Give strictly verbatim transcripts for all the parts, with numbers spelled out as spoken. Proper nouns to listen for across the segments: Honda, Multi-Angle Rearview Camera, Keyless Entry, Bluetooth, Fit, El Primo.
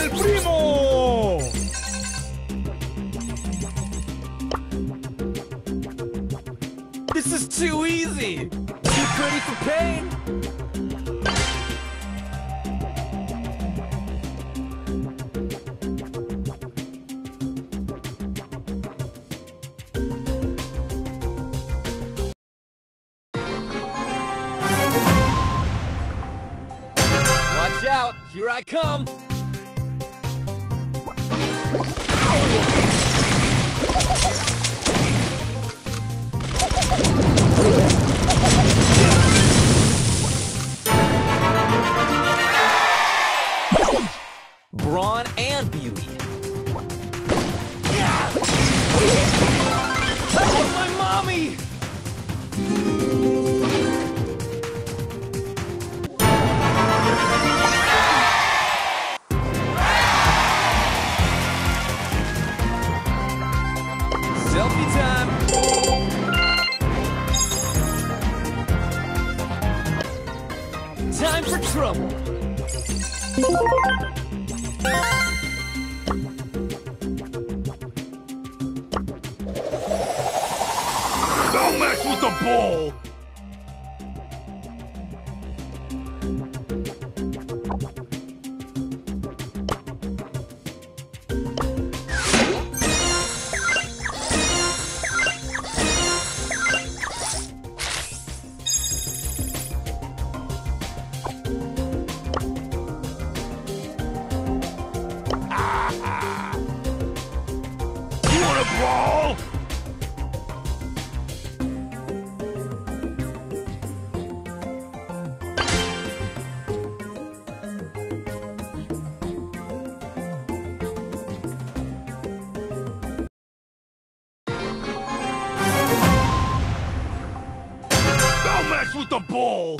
El Primo! El Primo! Here I come! Brawn and beauty! Oh, my mommy! Trouble. Don't mess with the ball! With the ball.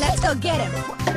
Let's go get him!